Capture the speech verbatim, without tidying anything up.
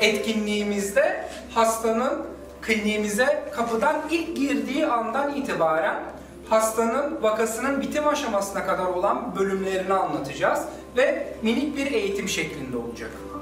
etkinliğimizde hastanın kliniğimize kapıdan ilk girdiği andan itibaren hastanın vakasının bitim aşamasına kadar olan bölümlerini anlatacağız ve minik bir eğitim şeklinde olacak.